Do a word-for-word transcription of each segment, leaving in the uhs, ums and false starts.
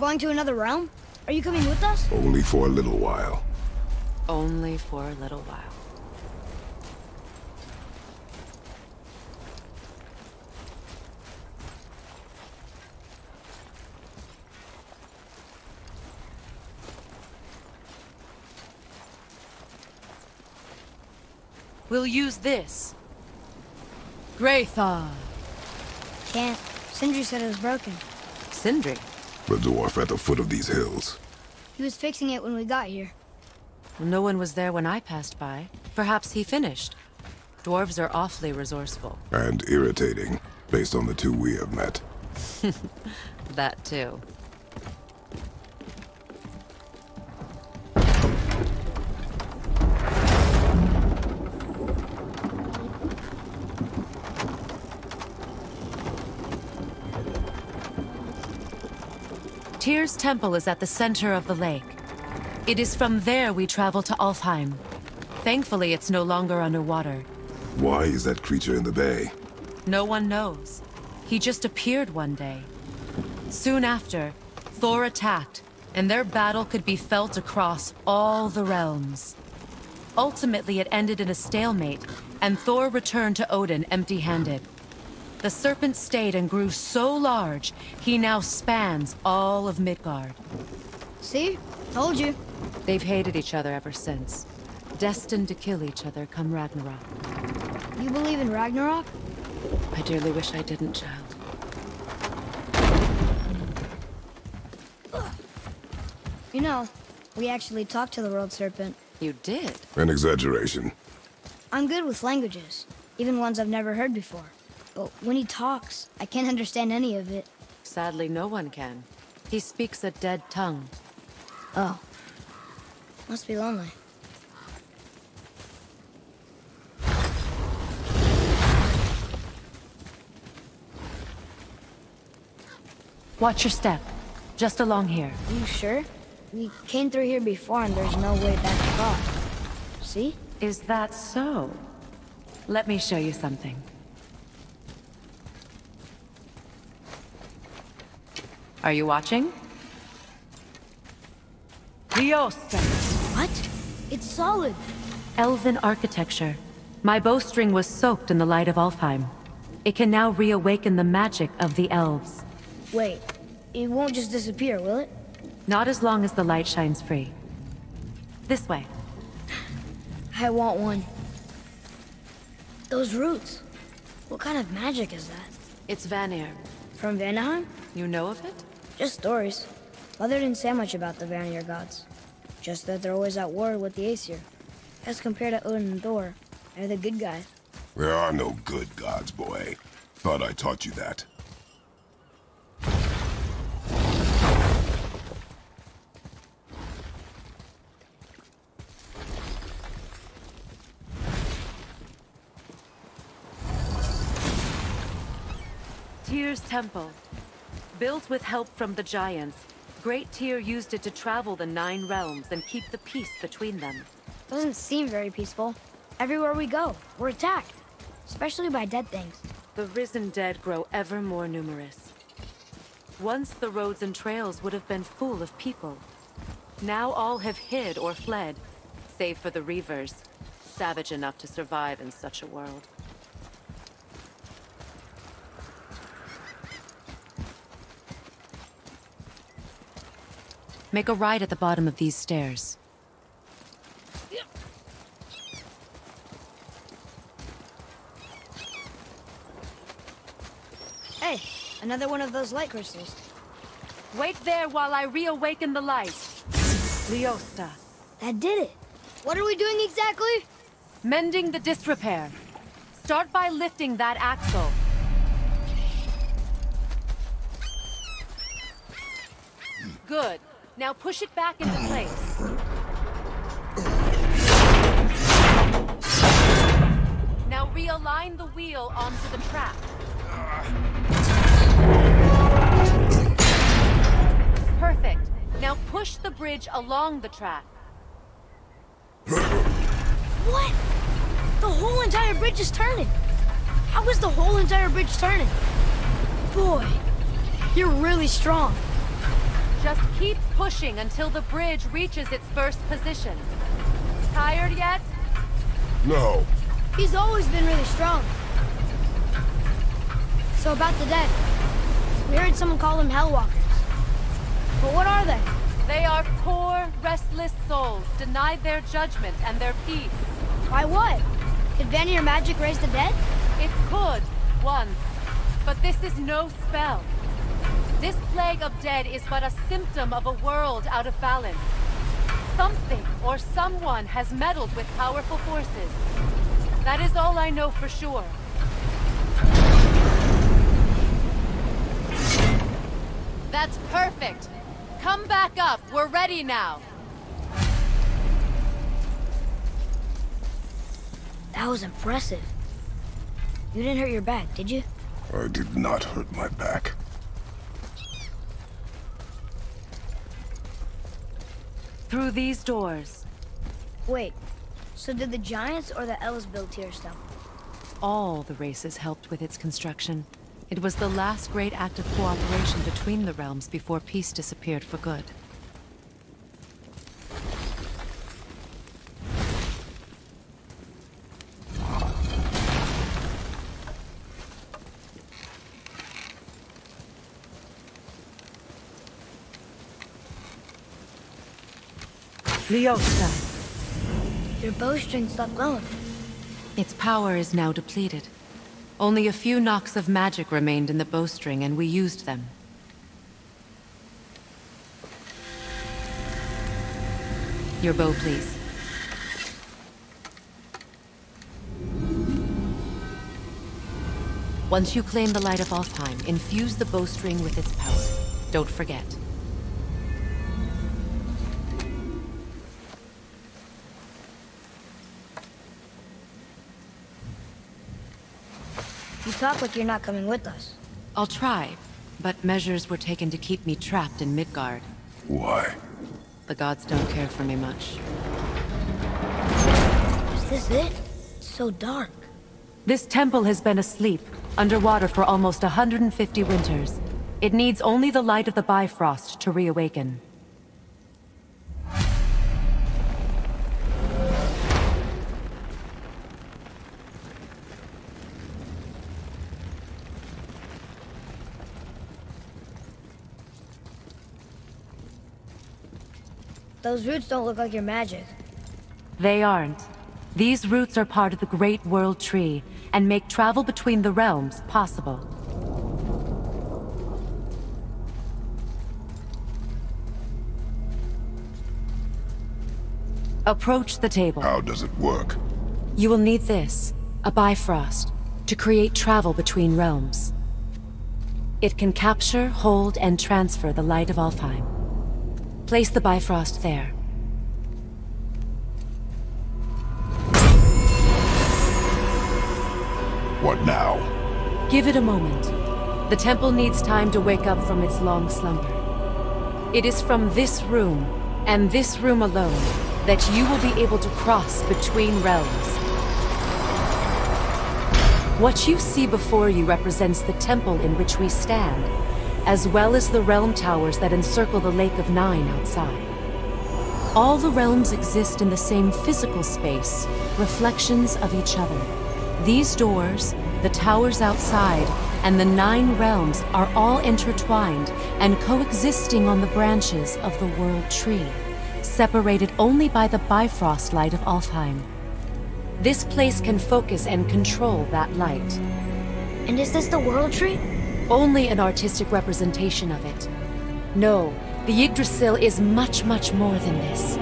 going to another realm? Are you coming with us? Only for a little while. Only for a little while. We'll use this. Greythog. Can't. Sindri said it was broken. Sindri? The dwarf at the foot of these hills. He was fixing it when we got here. No one was there when I passed by. Perhaps he finished. Dwarves are awfully resourceful. And irritating, based on the two we have met. That too. Tyr's temple is at the center of the lake. It is from there we travel to Alfheim. Thankfully, it's no longer underwater. Why is that creature in the bay? No one knows. He just appeared one day. Soon after, Thor attacked, and their battle could be felt across all the realms. Ultimately, it ended in a stalemate, and Thor returned to Odin empty-handed. The serpent stayed and grew so large, he now spans all of Midgard. See? Told you. They've hated each other ever since. Destined to kill each other come Ragnarok. You believe in Ragnarok? I dearly wish I didn't, child. You know, we actually talked to the World Serpent. You did? An exaggeration. I'm good with languages, even ones I've never heard before. But when he talks, I can't understand any of it. Sadly, no one can. He speaks a dead tongue. Oh. Must be lonely. Watch your step. Just along here. Are you sure? We came through here before and there's no way back across. See? Is that so? Let me show you something. Are you watching? Tearstone. What? It's solid. Elven architecture. My bowstring was soaked in the light of Alfheim. It can now reawaken the magic of the elves. Wait, it won't just disappear, will it? Not as long as the light shines free. This way. I want one. Those roots. What kind of magic is that? It's Vanir. From Vanaheim? You know of it? Just stories. Mother didn't say much about the Vanir gods. Just that they're always at war with the Aesir. As compared to Odin and Thor, they're the good guys. There are no good gods, boy. Thought I taught you that. Tyr's temple. Built with help from the giants, Great Tyr used it to travel the nine realms and keep the peace between them. Doesn't seem very peaceful. Everywhere we go, we're attacked. Especially by dead things. The risen dead grow ever more numerous. Once the roads and trails would have been full of people. Now all have hid or fled, save for the Reavers, savage enough to survive in such a world. Make a right at the bottom of these stairs. Hey, another one of those light crystals. Wait there while I reawaken the light. Leosta. That did it. What are we doing exactly? Mending the disrepair. Start by lifting that axle. Good. Now push it back into place. Now realign the wheel onto the track. Perfect. Now push the bridge along the track. What? The whole entire bridge is turning. How is the whole entire bridge turning? Boy, you're really strong. Just keep pushing until the bridge reaches its first position. Tired yet? No. He's always been really strong. So about the dead. We heard someone call them Hellwalkers. But what are they? They are poor, restless souls, denied their judgment and their peace. By what? Could Vanir magic raise the dead? It could, once. But this is no spell. This plague of dead is but a symptom of a world out of balance. Something or someone has meddled with powerful forces. That is all I know for sure. That's perfect. Come back up. We're ready now. That was impressive. You didn't hurt your back, did you? I did not hurt my back. Through these doors. Wait, so did the Giants or the Elves build Tearstone? All the races helped with its construction. It was the last great act of cooperation between the realms before peace disappeared for good. Leosta. Your bowstring stopped glowing. Its power is now depleted. Only a few knocks of magic remained in the bowstring, and we used them. Your bow, please. Once you claim the light of Alfheim, infuse the bowstring with its power. Don't forget. You talk like you're not coming with us. I'll try, but measures were taken to keep me trapped in Midgard. Why? The gods don't care for me much. Is this it? It's so dark. This temple has been asleep, underwater for almost one hundred fifty winters. It needs only the light of the Bifrost to reawaken. Those roots don't look like your magic. They aren't. These roots are part of the Great World Tree, and make travel between the realms possible. Approach the table. How does it work? You will need this, a Bifrost, to create travel between realms. It can capture, hold, and transfer the light of Alfheim. Place the Bifrost there. What now? Give it a moment. The temple needs time to wake up from its long slumber. It is from this room, and this room alone, that you will be able to cross between realms. What you see before you represents the temple in which we stand, as well as the realm towers that encircle the Lake of Nine outside. All the realms exist in the same physical space, reflections of each other. These doors, the towers outside, and the nine realms are all intertwined and coexisting on the branches of the World Tree, separated only by the Bifrost light of Alfheim. This place can focus and control that light. And is this the World Tree? Only an artistic representation of it. No, the Yggdrasil is much, much more than this.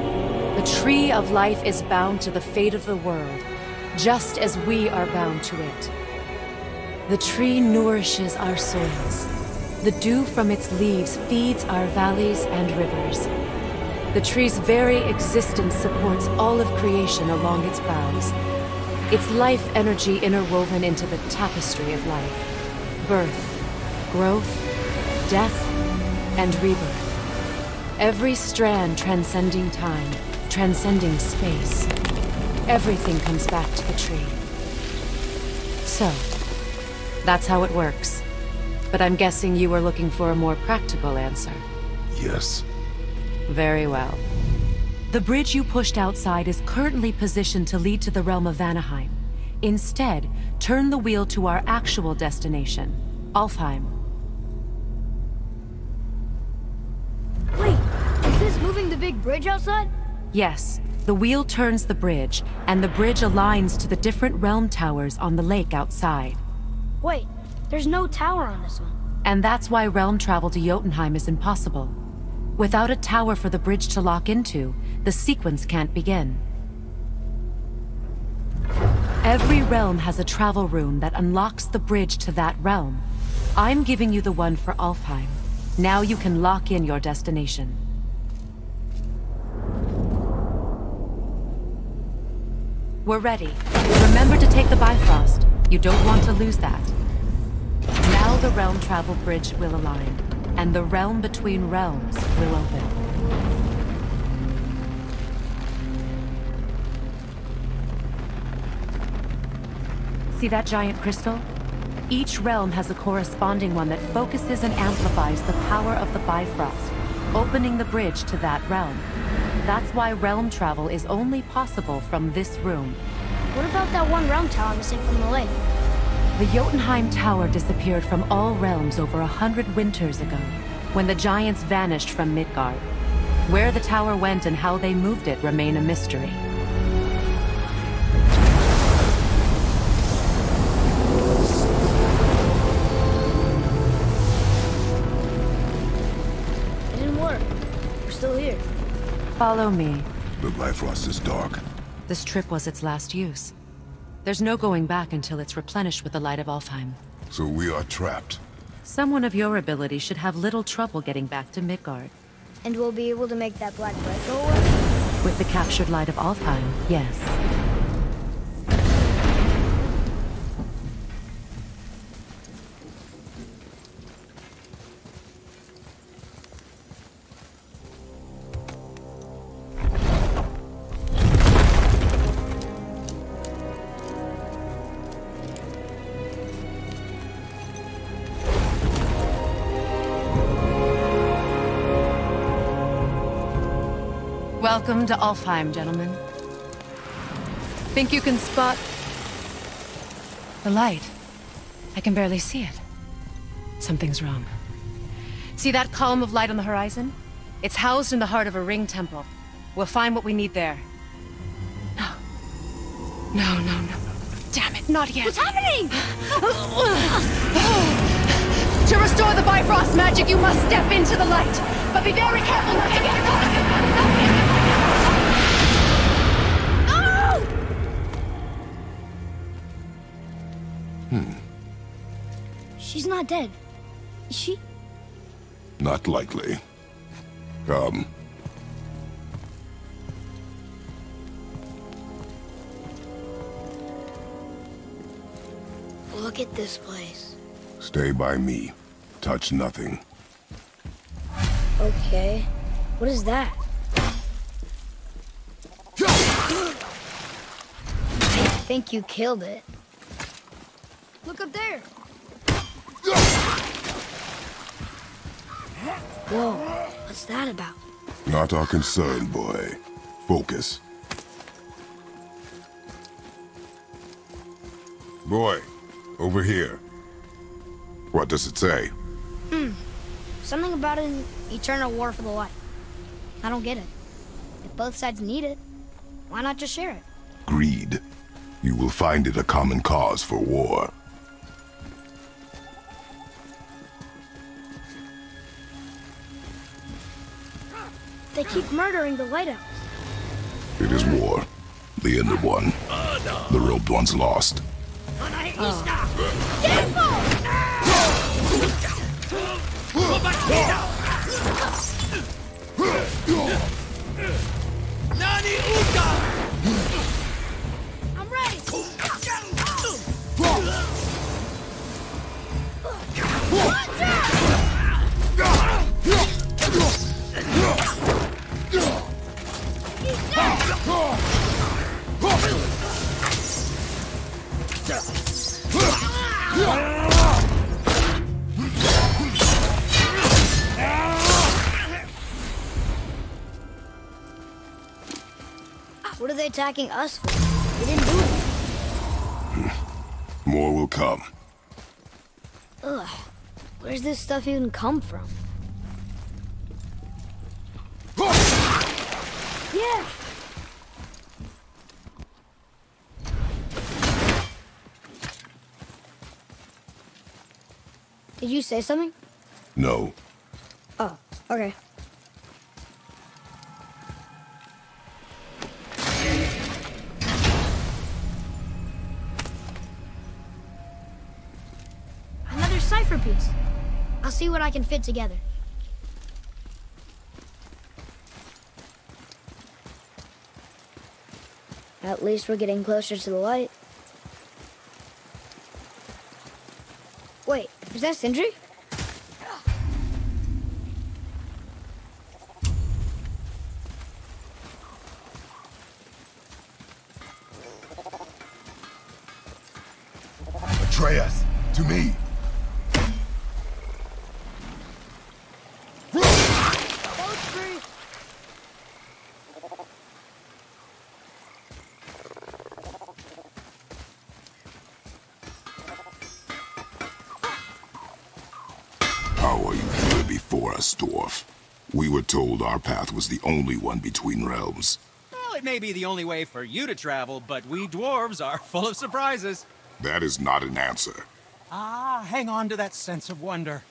The Tree of Life is bound to the fate of the world, just as we are bound to it. The tree nourishes our soils. The dew from its leaves feeds our valleys and rivers. The tree's very existence supports all of creation along its boughs. Its life energy interwoven into the tapestry of life. Birth, growth, death, and rebirth. Every strand transcending time, transcending space. Everything comes back to the tree. So, that's how it works. But I'm guessing you were looking for a more practical answer. Yes. Very well. The bridge you pushed outside is currently positioned to lead to the realm of Vanaheim. Instead, turn the wheel to our actual destination, Alfheim. Wait, is this moving the big bridge outside? Yes. The wheel turns the bridge, and the bridge aligns to the different realm towers on the lake outside. Wait, there's no tower on this one. And that's why realm travel to Jotunheim is impossible. Without a tower for the bridge to lock into, the sequence can't begin. Every realm has a travel rune that unlocks the bridge to that realm. I'm giving you the one for Alfheim. Now you can lock in your destination. We're ready. Remember to take the Bifrost. You don't want to lose that. Now the realm travel bridge will align, and the realm between realms will open. See that giant crystal? Each realm has a corresponding one that focuses and amplifies the power of the Bifrost, opening the bridge to that realm. That's why realm travel is only possible from this room. What about that one realm tower missing from the lake? The Jotunheim Tower disappeared from all realms over a hundred winters ago, when the giants vanished from Midgard. Where the tower went and how they moved it remain a mystery. It didn't work. We're still here. Follow me. The Bifrost is dark. This trip was its last use. There's no going back until it's replenished with the light of Alfheim. So we are trapped. Someone of your ability should have little trouble getting back to Midgard. And we'll be able to make that Black Breath go away? With the captured light of Alfheim, yes. Welcome to Alfheim, gentlemen. Think you can spot the light? I can barely see it. Something's wrong. See that column of light on the horizon? It's housed in the heart of a ring temple. We'll find what we need there. No. No, no, no. Damn it, not yet. What's happening? To restore the Bifrost magic, you must step into the light. But be very careful not to get caught. Hmm. She's not dead, is she? Not likely. Um. Look at this place. Stay by me. Touch nothing. Okay. What is that? I think you killed it. Look up there! Whoa, what's that about? Not our concern, boy. Focus. Boy, over here. What does it say? Hmm. Something about an eternal war for the light. I don't get it. If both sides need it, why not just share it? Greed. You will find it a common cause for war. They keep murdering the lighthouse. It is war. The end of one. The robed one's lost. I'm ready! What are they attacking us for? We didn't do it. More will come. Ugh. Where's this stuff even come from? Yeah! Did you say something? No. Oh, okay. Another cipher piece. I'll see what I can fit together. At least we're getting closer to the light. Wait, is that Sindri? Atreus, to me! Dwarf. We were told our path was the only one between realms. Well, it may be the only way for you to travel, but we dwarves are full of surprises. That is not an answer. Ah, hang on to that sense of wonder.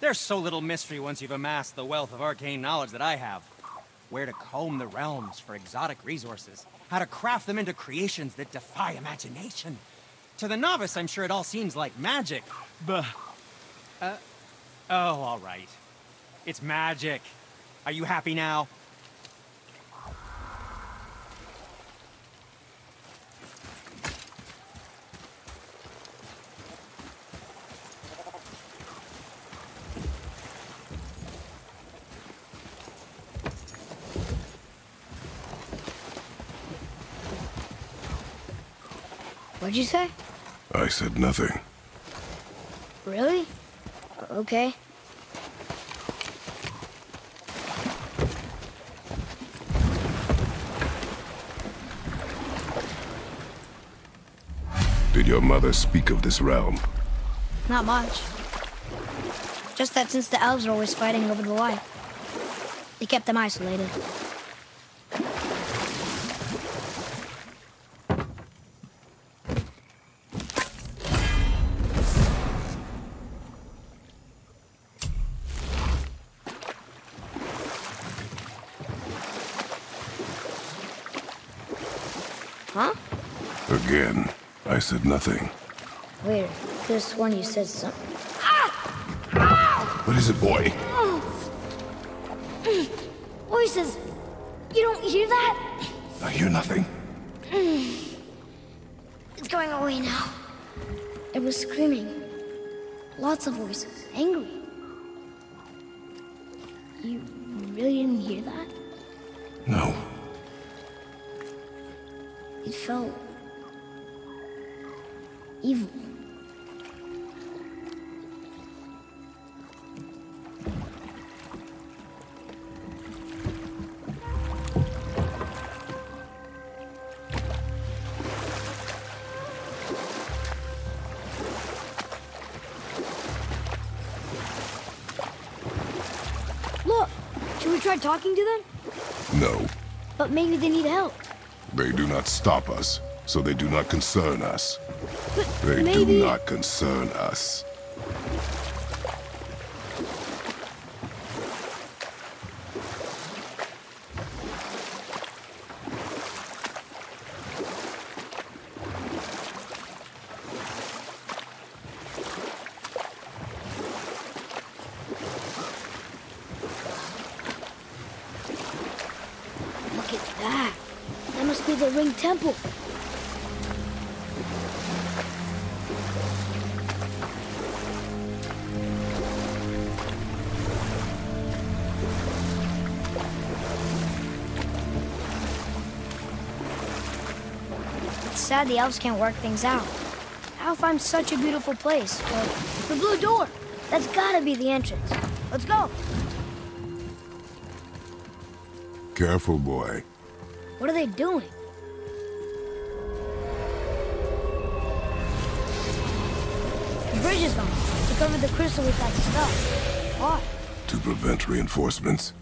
There's so little mystery once you've amassed the wealth of arcane knowledge that I have. Where to comb the realms for exotic resources, how to craft them into creations that defy imagination. To the novice, I'm sure it all seems like magic, but... Uh, oh, all right. It's magic. Are you happy now? What'd you say? I said nothing. Really? Okay. Did your mother speak of this realm? Not much. Just that since the elves are always fighting over the light, they kept them isolated. Huh? Again. I said nothing. Weird. Could have sworn you said something. What is it, boy? Voices. You don't hear that? I hear nothing. It's going away now. It was screaming. Lots of voices. Angry. You really didn't hear that? No. It felt... evil. Look, should we try talking to them? No. But maybe they need help. They do not stop us, so they do not concern us. But they maybe... do not concern us. Look at that. That must be the Ring Temple. Sad the elves can't work things out. Alfheim's such a beautiful place. But the blue door! That's gotta be the entrance. Let's go! Careful, boy. What are they doing? bridges on to cover the crystal with that stuff. Why? To prevent reinforcements.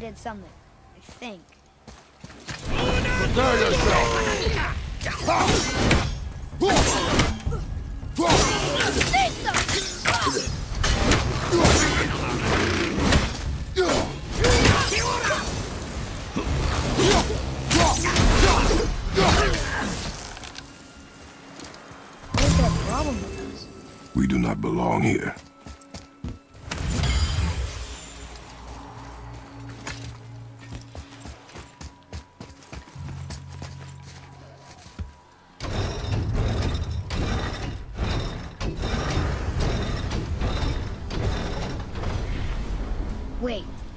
Did something, I think. Prepare yourself. We do not belong here.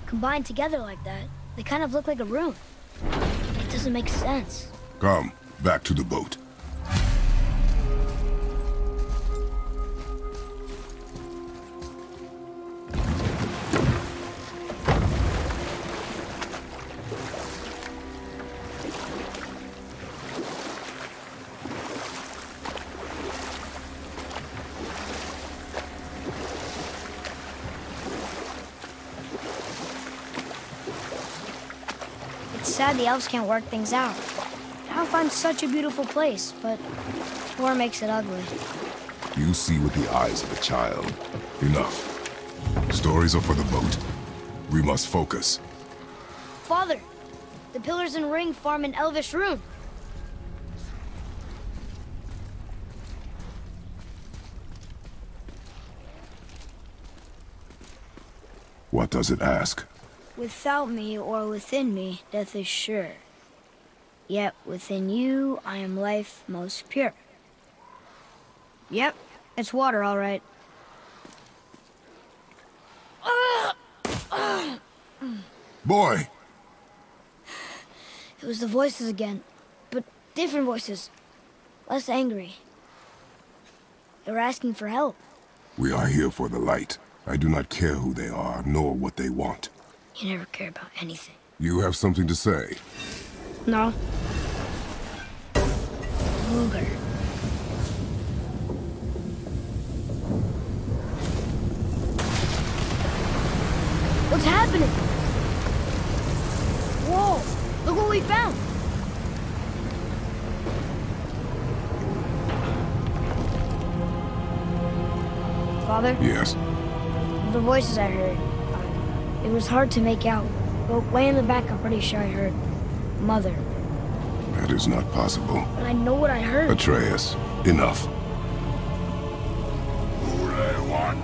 Combined together like that, they kind of look like a room. It doesn't make sense. Come, back to the boat. Sad the elves can't work things out. Alfheim's such a beautiful place, but war makes it ugly. You see with the eyes of a child. Enough. Stories are for the boat. We must focus. Father, the pillars and ring form an elvish room. What does it ask? Without me or within me, death is sure. Yet within you, I am life most pure. Yep, it's water, all right. Boy! It was the voices again, but different voices. Less angry. They were asking for help. We are here for the light. I do not care who they are, nor what they want. You never care about anything. You have something to say? No. Luger. What's happening? Whoa! Look what we found! Father? Yes? The voices I heard. It was hard to make out, but way in the back I'm pretty sure I heard Mother. That is not possible. And I know what I heard. Atreus, enough.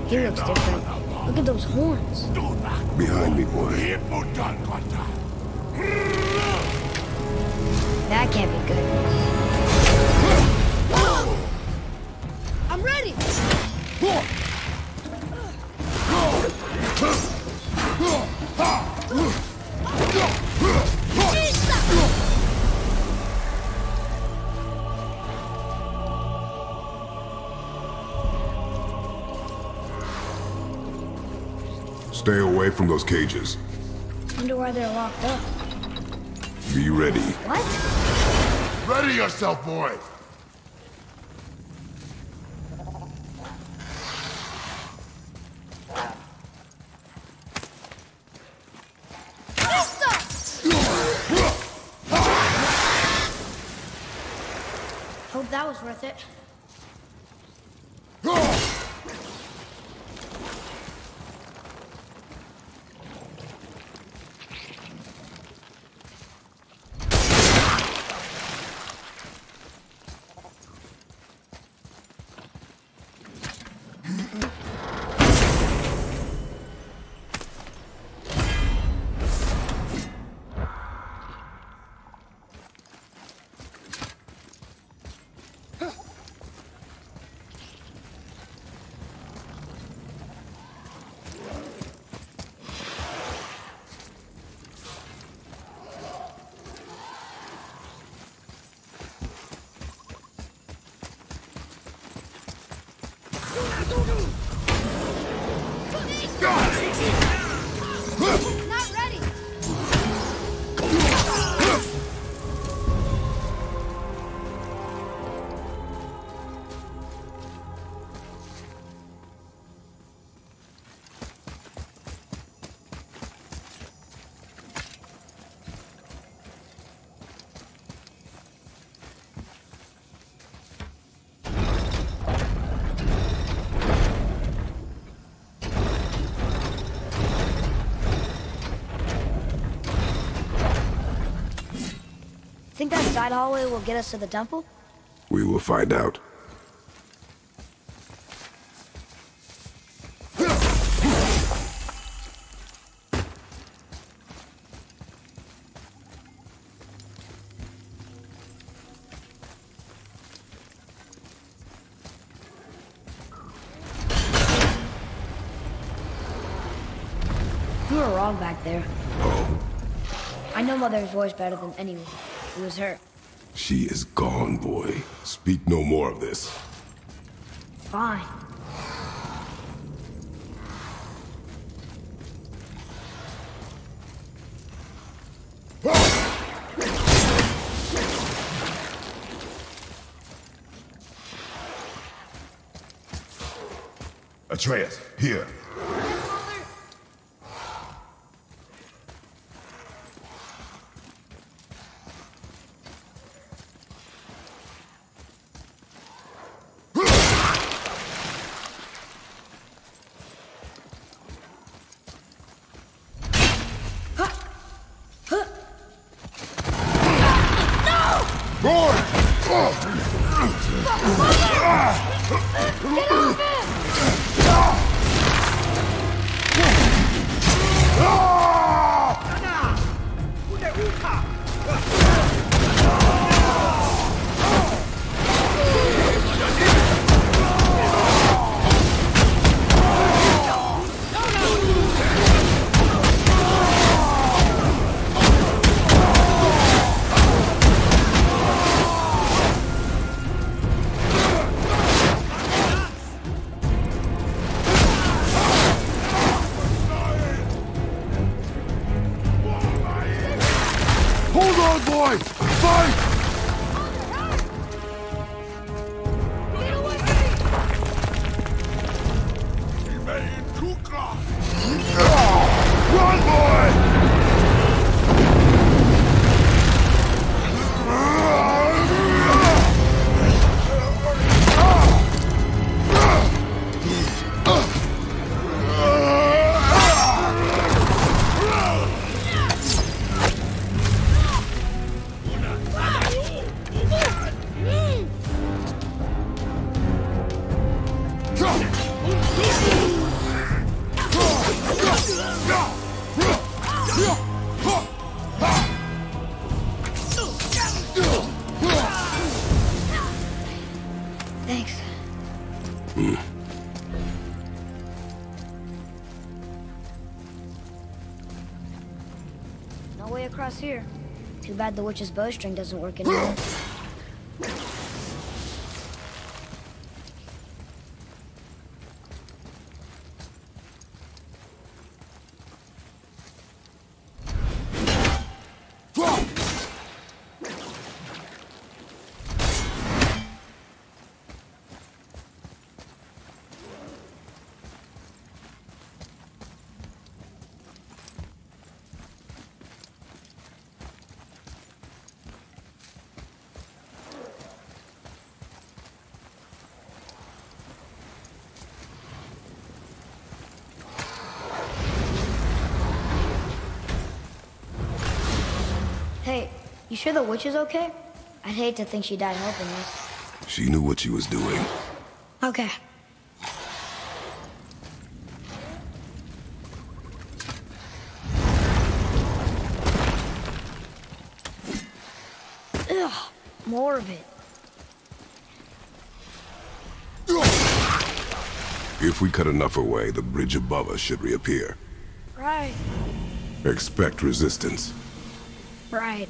He looks different. Look at those horns. Behind me, boy. That can't be good. I'm ready! Stay away from those cages. Wonder why they're locked up. Be ready. What? Ready yourself, boy! Worth it. Think that side hallway will get us to the temple? We will find out. You were wrong back there. Oh. I know Mother's voice better than anyone. It was her. She is gone, boy. Speak no more of this. Fine. Atreus, here. Here. Too bad the witch's bowstring doesn't work anymore. You sure the witch is okay? I'd hate to think she died helping us. She knew what she was doing. Okay. Ugh, more of it. If we cut enough away, the bridge above us should reappear. Right. Expect resistance. Right.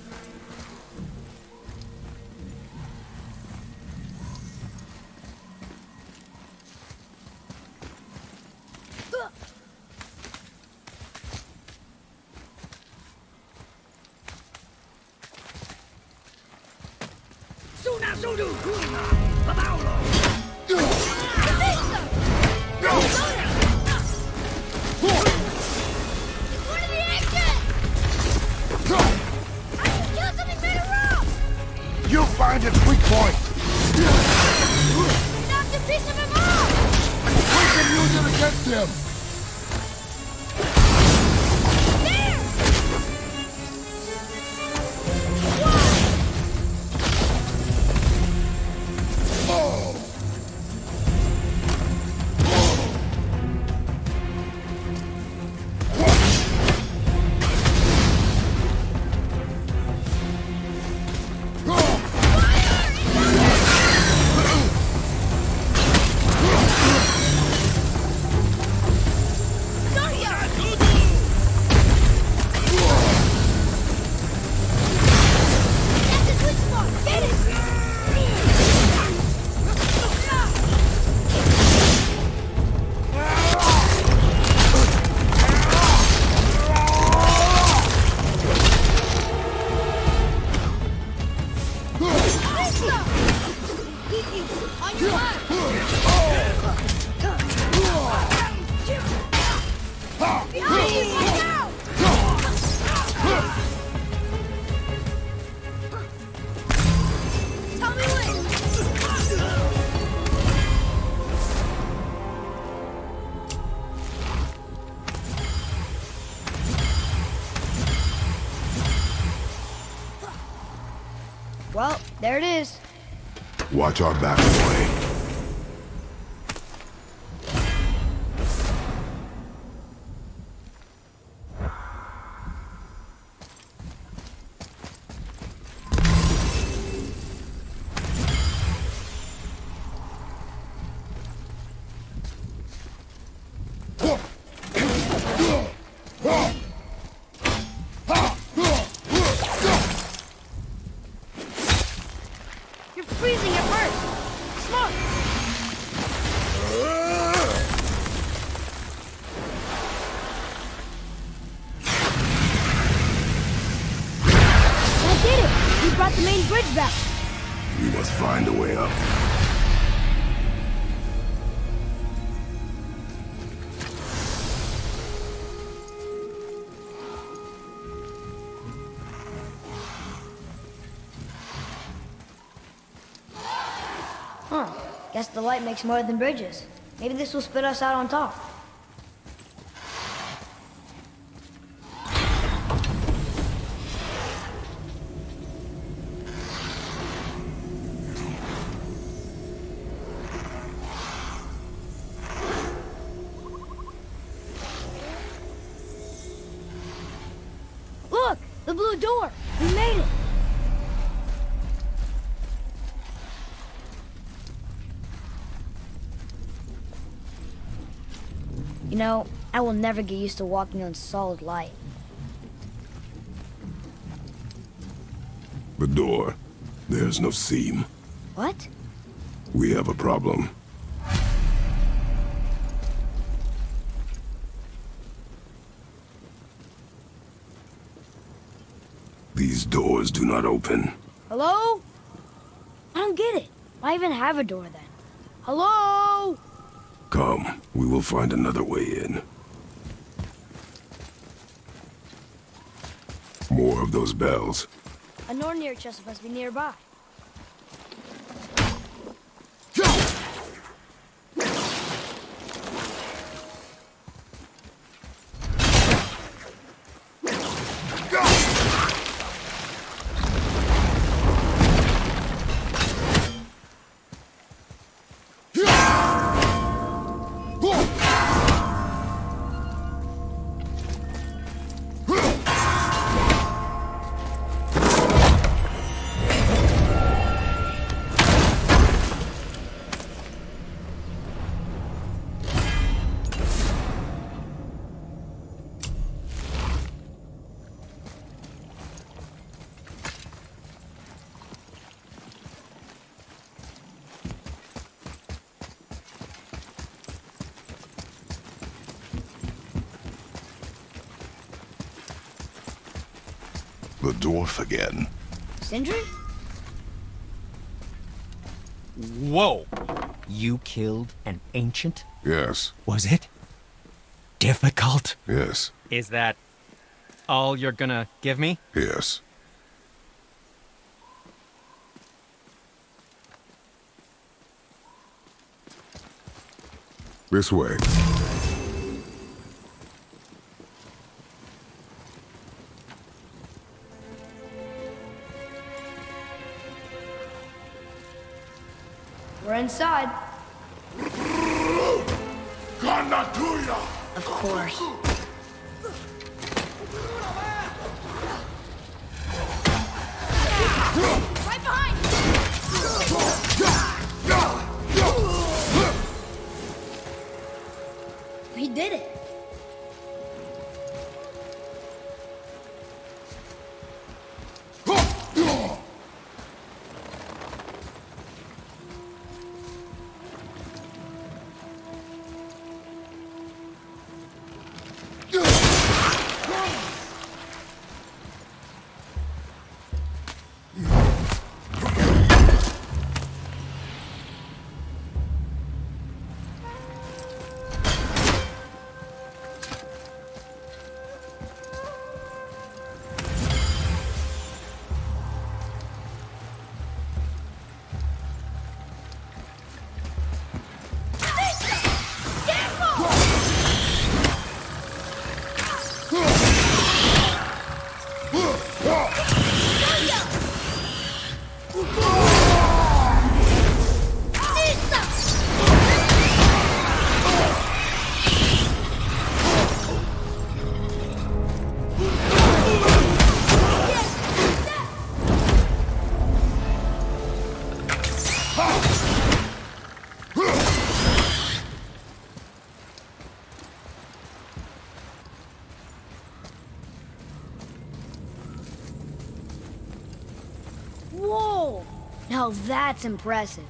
There it is. Watch our back, boy. Guess the light makes more than bridges. Maybe this will spit us out on top. Look! The blue door! We made it! You know, I will never get used to walking on solid light. The door. There's no seam. What? We have a problem. These doors do not open. Hello? I don't get it. Why even have a door then? Hello? Come, we will find another way in. More of those bells. A Nornir chest must be nearby. The dwarf again. Sindri? Whoa! You killed an ancient? Yes. Was it difficult? Yes. Is that all you're gonna give me? Yes. This way. We're inside. Of course. Right behind. We did it. Now that's impressive.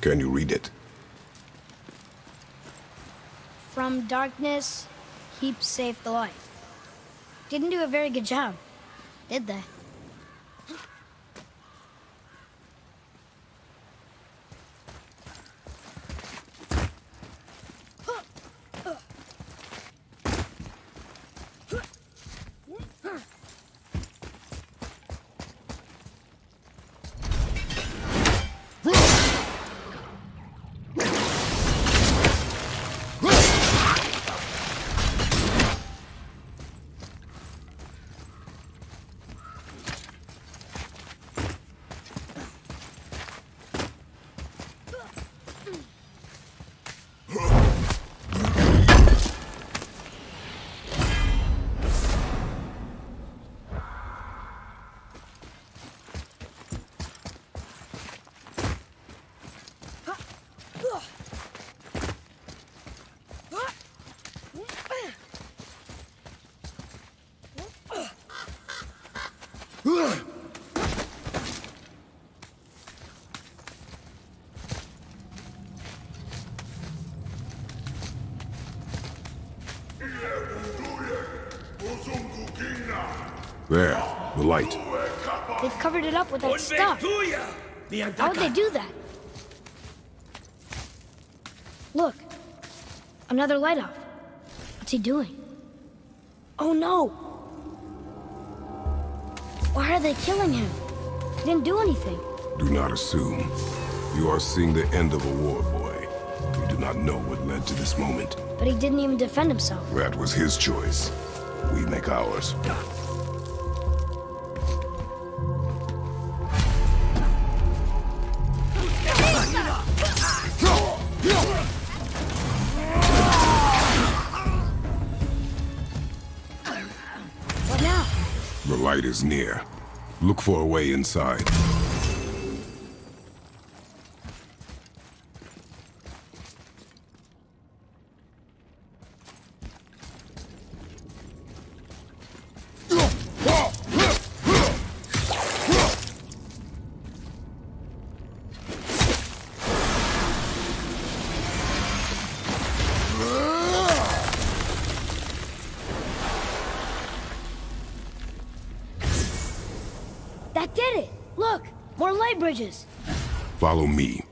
Can you read it? From darkness, keep safe the light. Didn't do a very good job, did they? There, the light. They've covered it up with that stuff. How would they do that? Look, another light off. What's he doing? Oh no! Why are they killing him? He didn't do anything. Do not assume. You are seeing the end of a war, boy. You do not know what led to this moment. But he didn't even defend himself. That was his choice. We make ours. Light is near. Look for a way inside. That did it! Look! More light bridges! Follow me.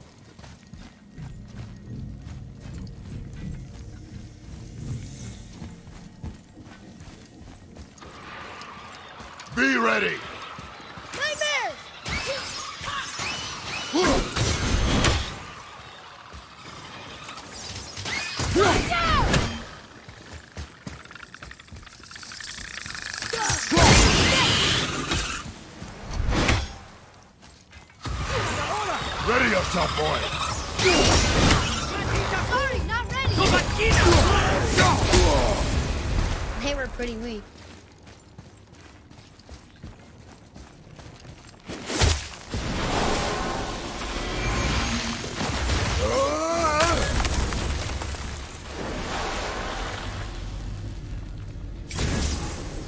Be ready! Nightmares! Ready up top, boy! Hurry, not ready! They were pretty weak.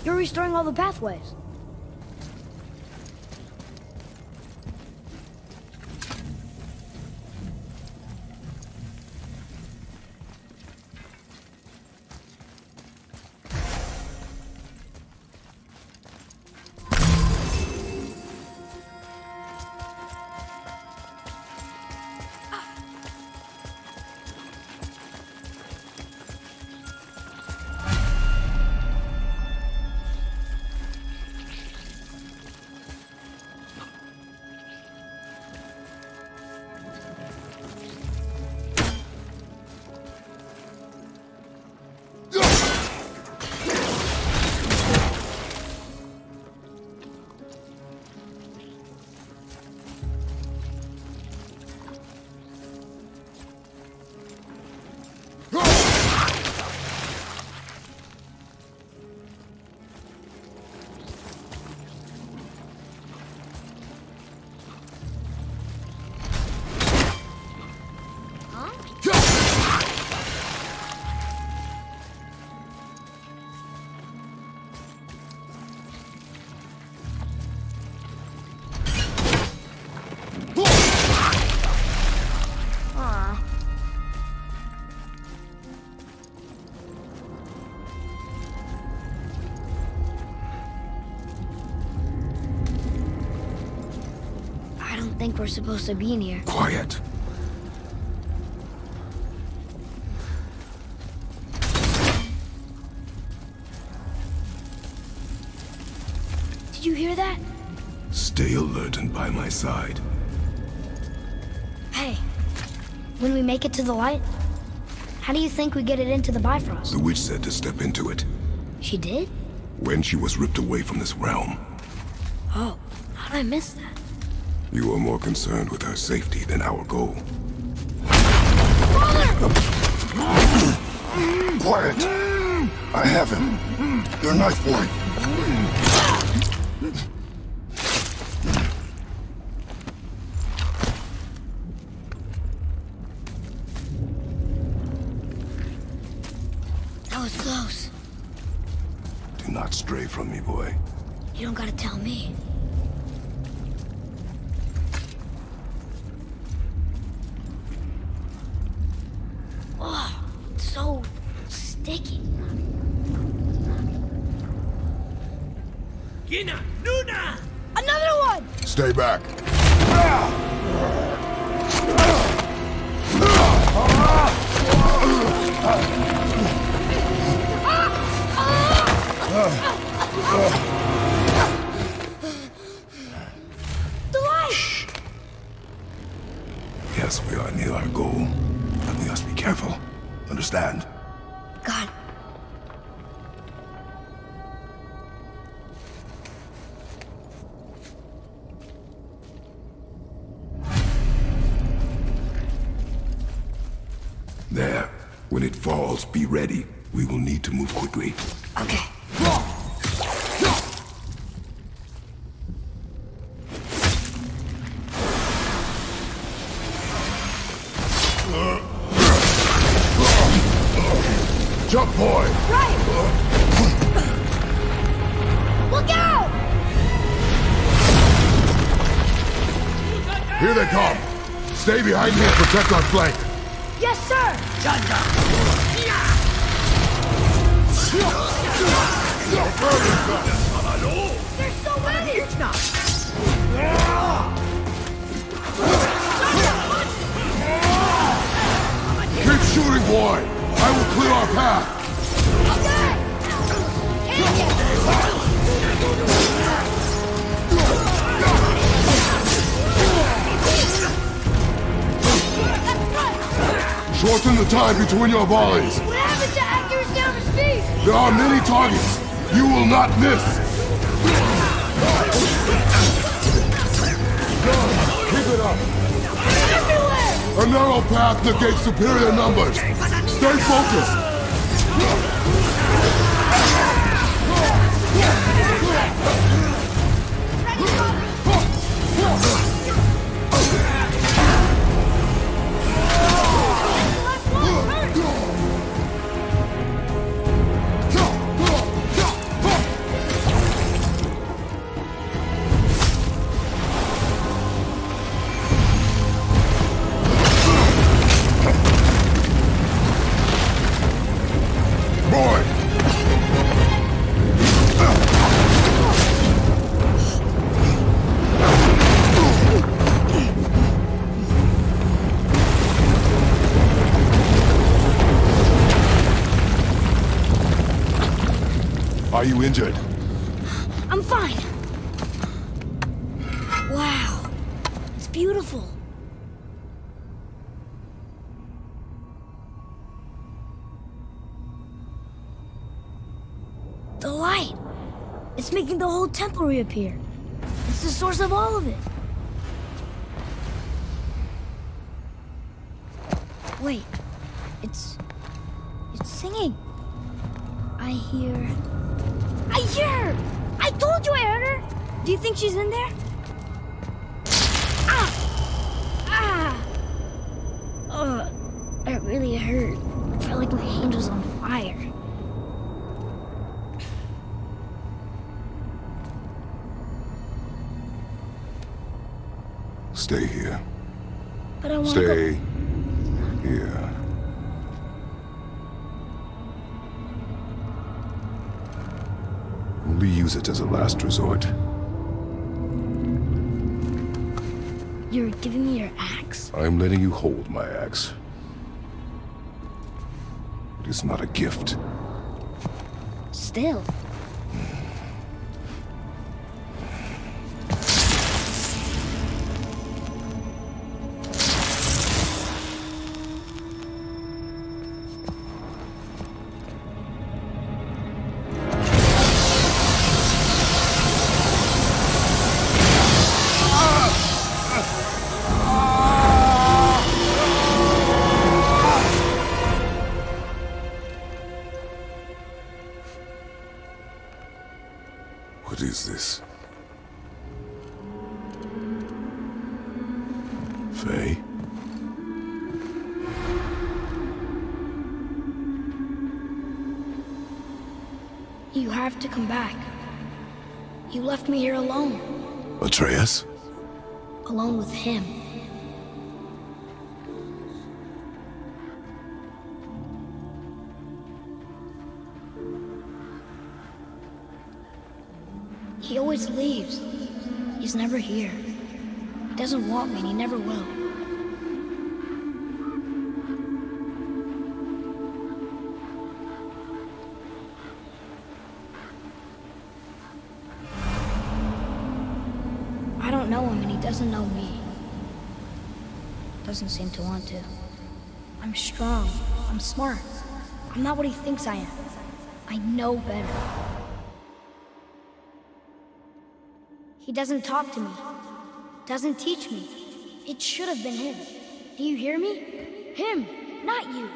You're restoring all the pathways. I think we're supposed to be in here. Quiet. Did you hear that? Stay alert and by my side. Hey, when we make it to the light, how do you think we get it into the Bifrost? The witch said to step into it. She did? When she was ripped away from this realm. Oh, how did I miss that? You are more concerned with her safety than our goal. Quiet! I have him. Your knife point. That was close. Do not stray from me, boy. You don't gotta tell me. Stay back. Shh. Yes, we are near our goal, and we must be careful. Understand? God. There. When it falls, be ready. We will need to move quickly. Okay. Jump, boy! Right! Look out! Here they come! Stay behind me and protect our flank! Yes, sir! There's so many! wide. I will clear our path. Shorten the time between your volleys. What happened to accuracy over speed? There are many targets. You will not miss. Keep it up. Everywhere. A narrow path negates superior numbers. Stay focused. Are you injured? I'm fine. Wow. It's beautiful. The light. It's making the whole temple reappear. It's the source of all of it. Wait. It's... It's singing. I hear... I hear her! I told you I heard her! Do you think she's in there? Ah! Ah! Oh, that really hurt. I felt like my hand was on fire. Stay here. But I want to go. Stay here. We use it as a last resort. You're giving me your axe? I'm letting you hold my axe. It is not a gift. Still. Me here alone. Atreus? Alone with him. He always leaves. He's never here. He doesn't want me and he never will. Doesn't know me. Doesn't seem to want to. I'm strong. I'm smart. I'm not what he thinks I am. I know better. He doesn't talk to me. Doesn't teach me. It should have been him. Do you hear me? Him, not you.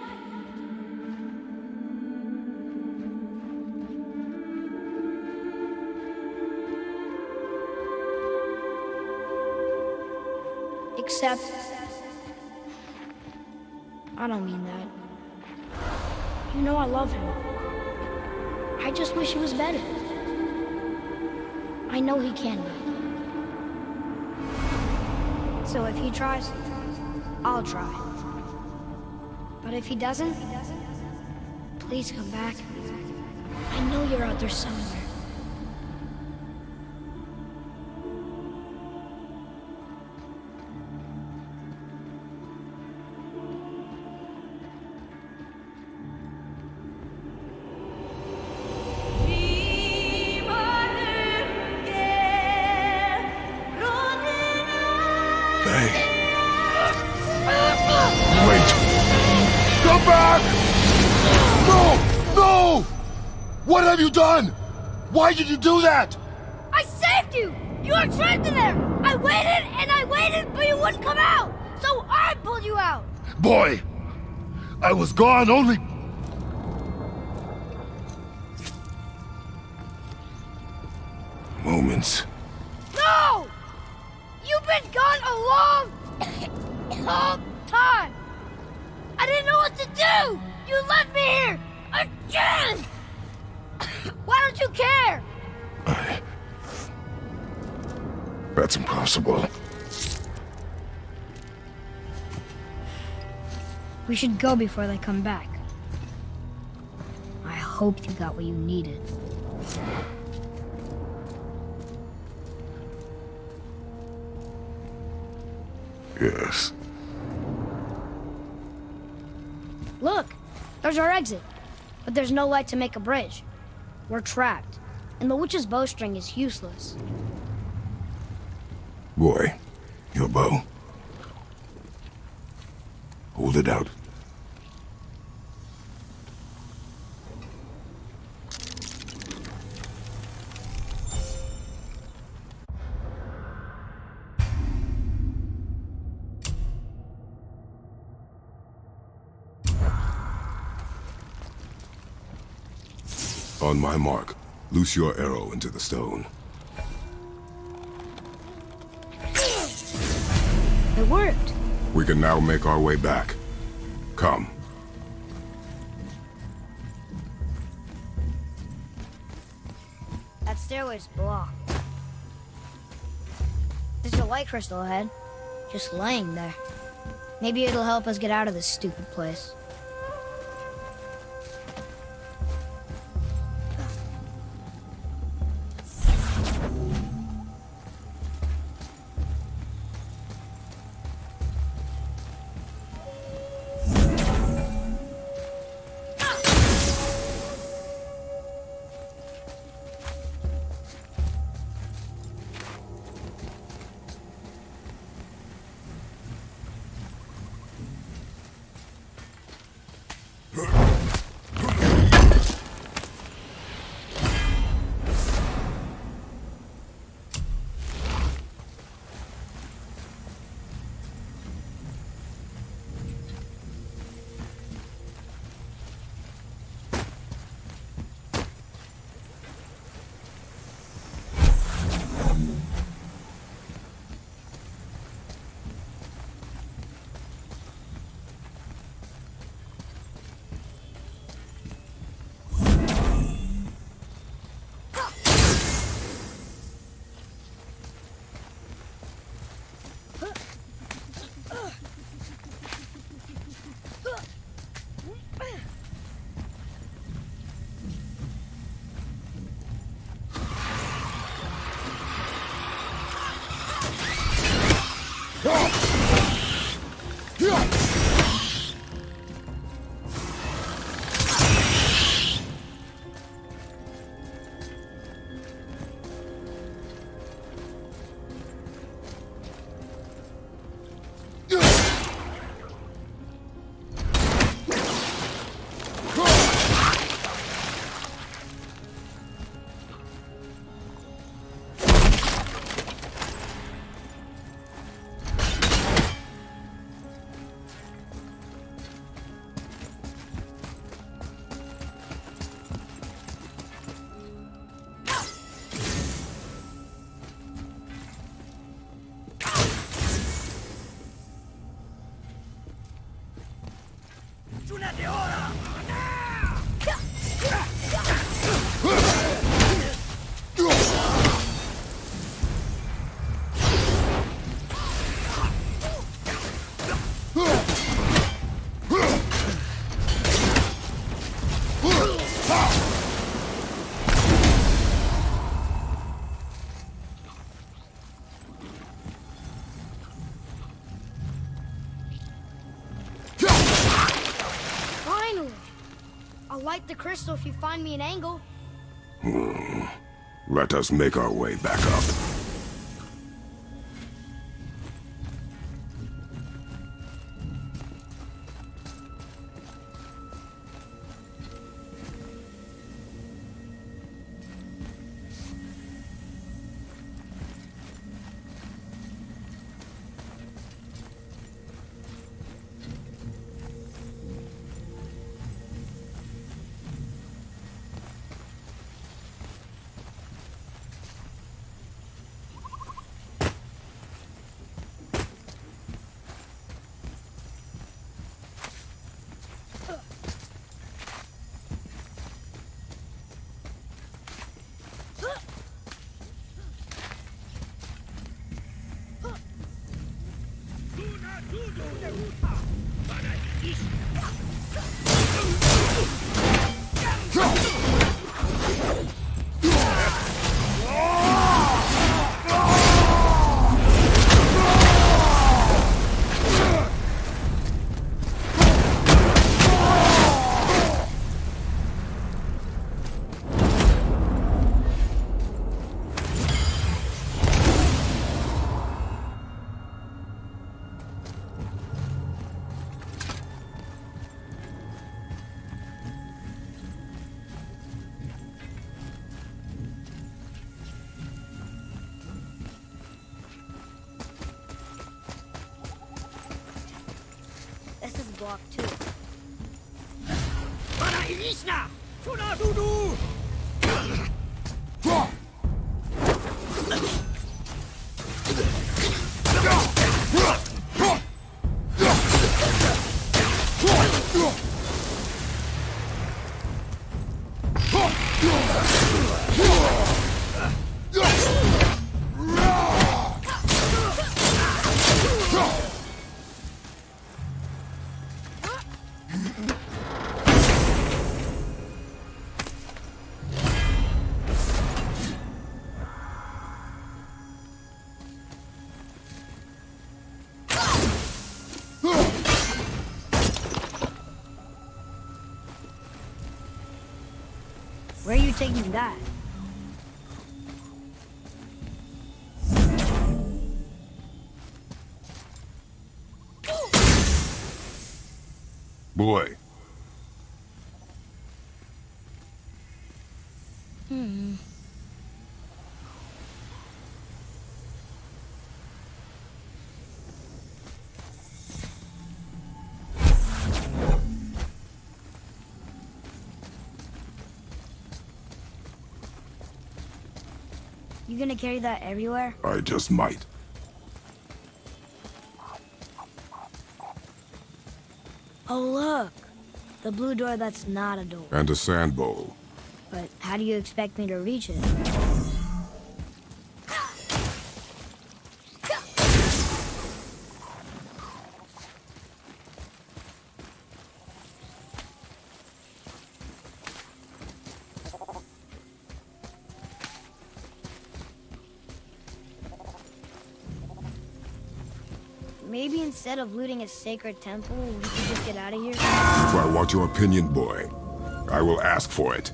Except... I don't mean that. You know I love him. I just wish he was better. I know he can be. So if he tries, I'll try. But if he doesn't, please come back. I know you're out there somewhere. Hey. Wait! Come back! No! No! What have you done? Why did you do that? I saved you! You were trapped in there! I waited and I waited, but you wouldn't come out! So I pulled you out! Boy! I was gone only... moments. No! You've been gone a long, long time. I didn't know what to do. You left me here again. Why don't you care? I... That's impossible. We should go before they come back. I hope you got what you needed. Yes. Look, there's our exit, but there's no light to make a bridge. We're trapped, and the witch's bowstring is useless. Boy, your bow. Hold it out. On my mark, loose your arrow into the stone. It worked. We can now make our way back. Come. That stairway's blocked. There's a light crystal ahead, just laying there. Maybe it'll help us get out of this stupid place. The crystal if you find me an angle. Hmm. Let us make our way back up. Where are you taking that? Boy. Hmm. You gonna carry that everywhere? I just might. Oh look! The blue door that's not a door. And a sand bowl. But how do you expect me to reach it? Maybe instead of looting a sacred temple, we could just get out of here? If I want your opinion, boy, I will ask for it.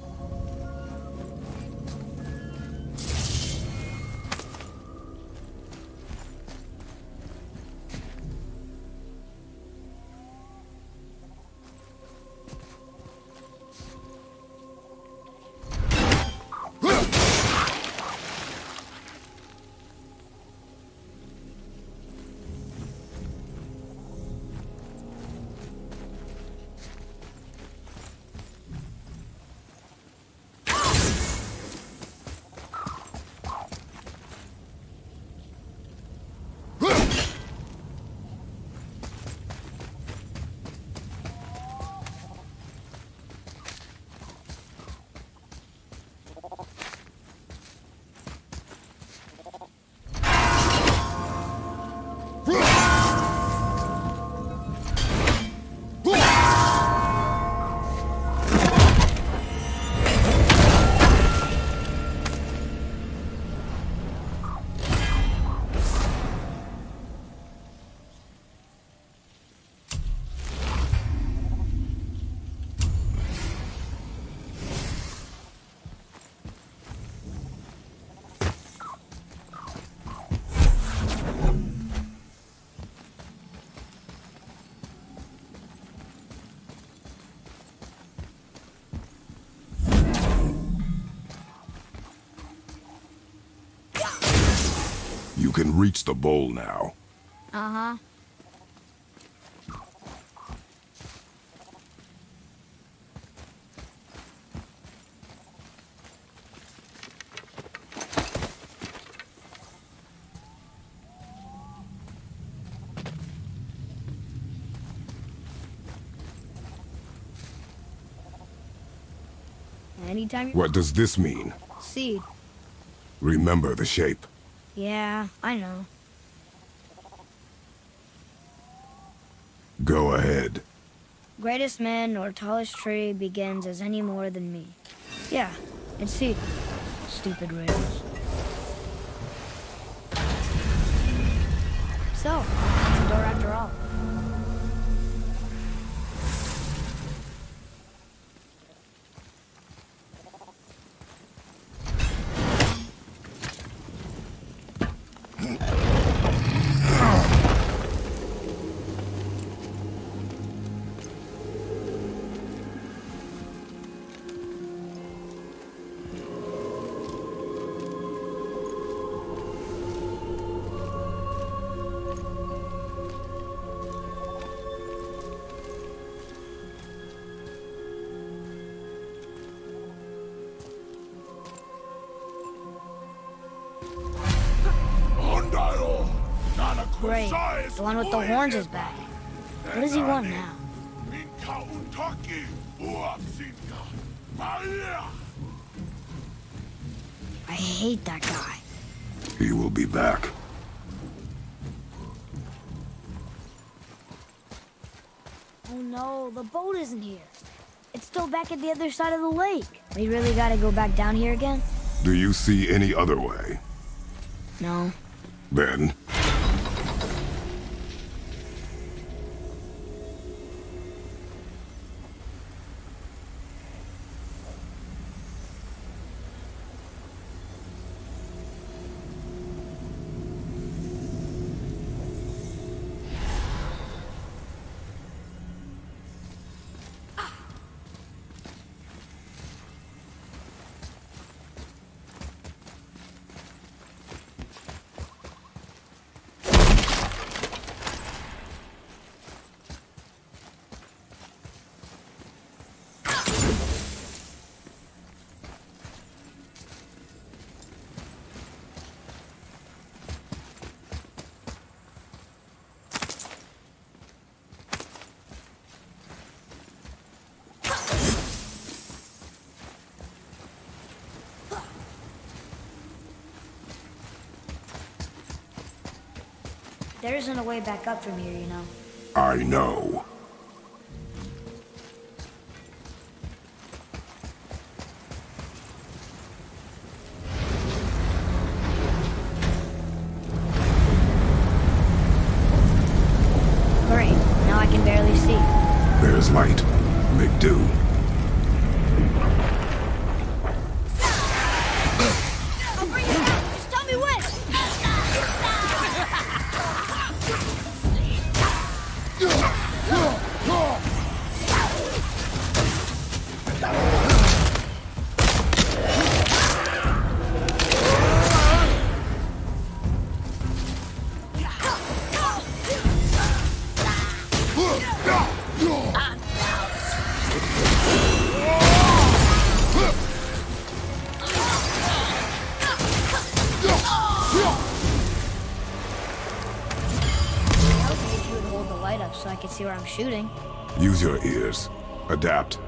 You can reach the bowl now. Uh-huh. Anytime you... What does this mean? Seed. Remember the shape. Yeah, I know. Go ahead. Greatest man or tallest tree begins as any more than me. Yeah, and see, stupid rails. So, it's a door after all. The one with the horns is back. What does he want now? I hate that guy. He will be back. Oh no, the boat isn't here. It's still back at the other side of the lake. We really gotta go back down here again? Do you see any other way? No. Then... There isn't a way back up from here, you know. I know. Great. Now I can barely see. There's light. Make do. Where I'm shooting. Use your ears. Adapt.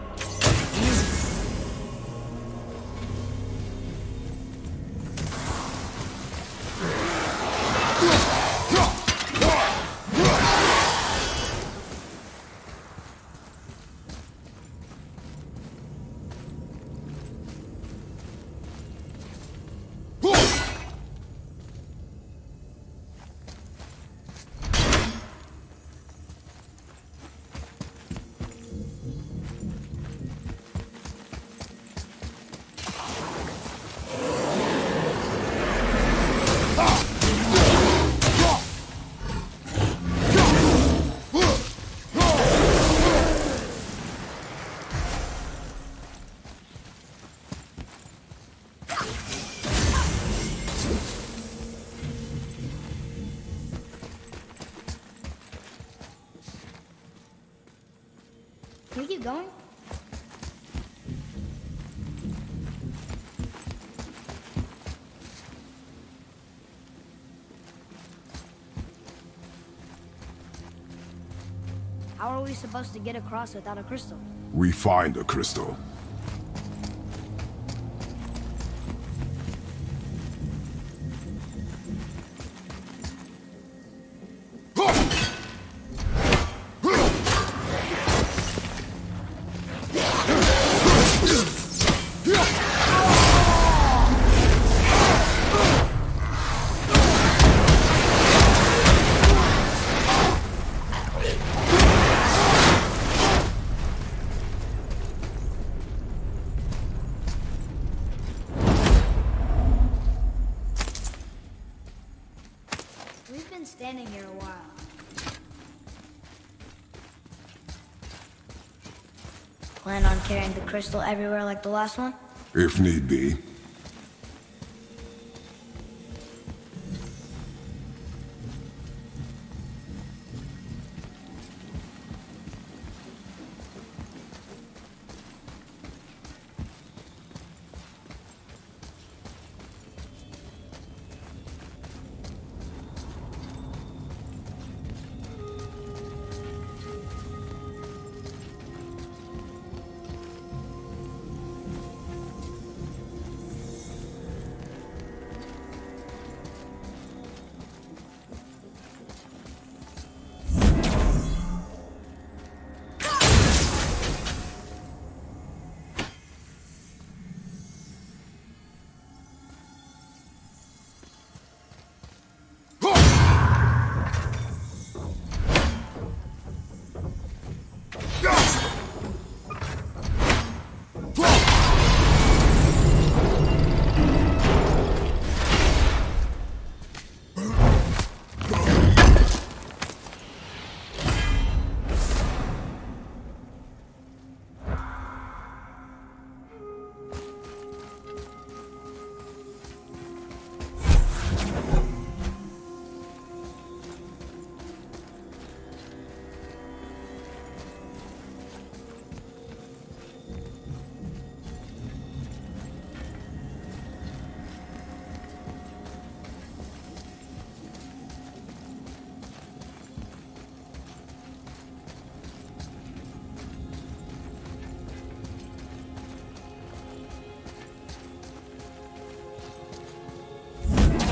Going? How are we supposed to get across without a crystal? We find a crystal. a while. Plan on carrying the crystal everywhere like the last one? If need be.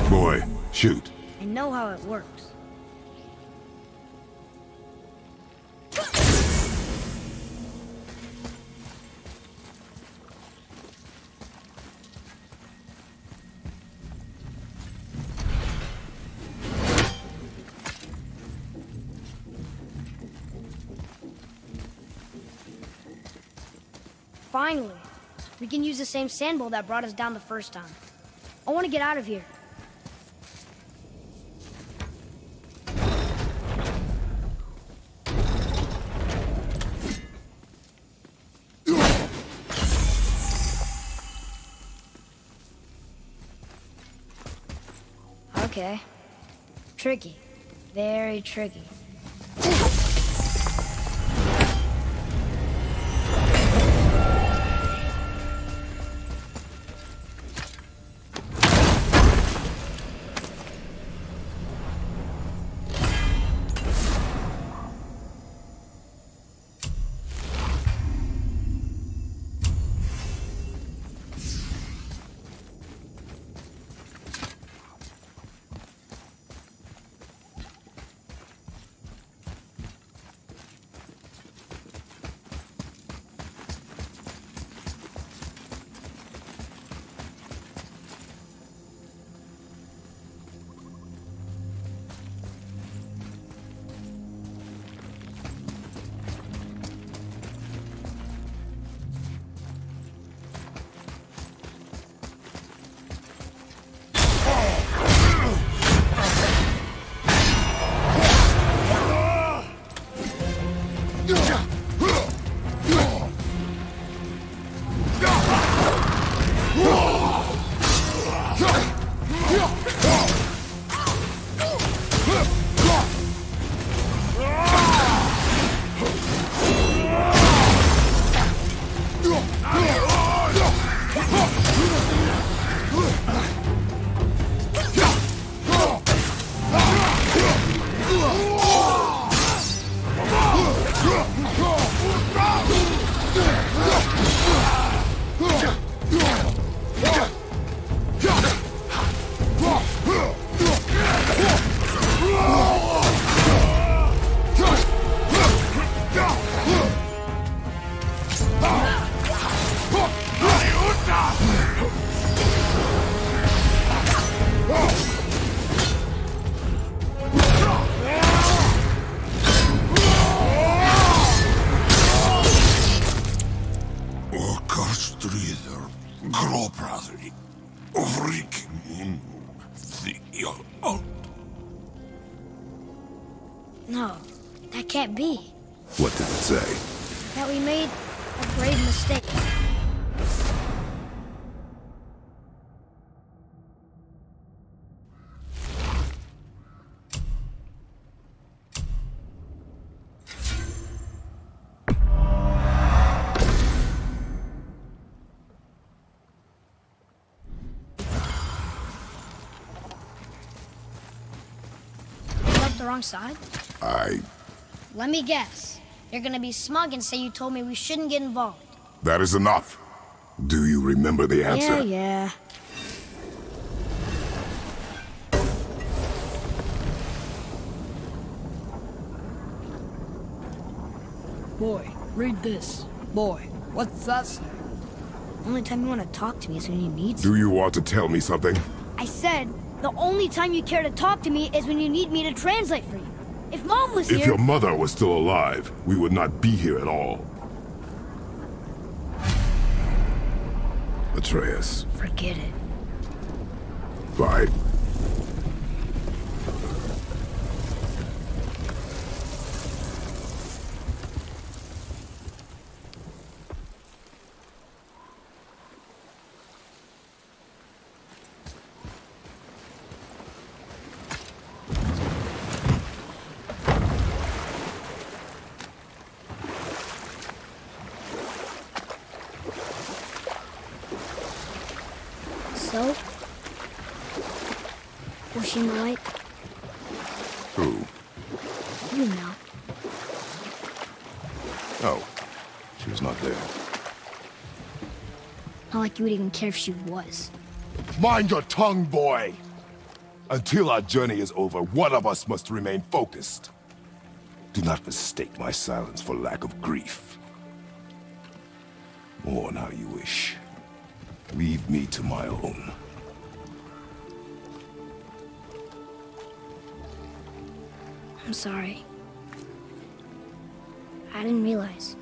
Boy, shoot. I know how it works. Finally, we can use the same sand bowl that brought us down the first time. I want to get out of here. Okay. Tricky. Very tricky. No, that can't be. What did it say? That we made a grave mistake. Wrong side? I... Let me guess. You're gonna be smug and say you told me we shouldn't get involved. That is enough. Do you remember the answer? Yeah, yeah. Boy, read this. Boy, what's that say? Only time you want to talk to me is when you need something. Do you want to tell me something? I said... The only time you care to talk to me is when you need me to translate for you. If Mom was here... If your mother was still alive, we would not be here at all. Atreus. Forget it. Bye. So? Washing the light? Who? You know. Oh. She was not there. Not like you would even care if she was. Mind your tongue, boy! Until our journey is over, one of us must remain focused. Do not mistake my silence for lack of grief. Mourn how you wish. Leave me to my own. I'm sorry. I didn't realize.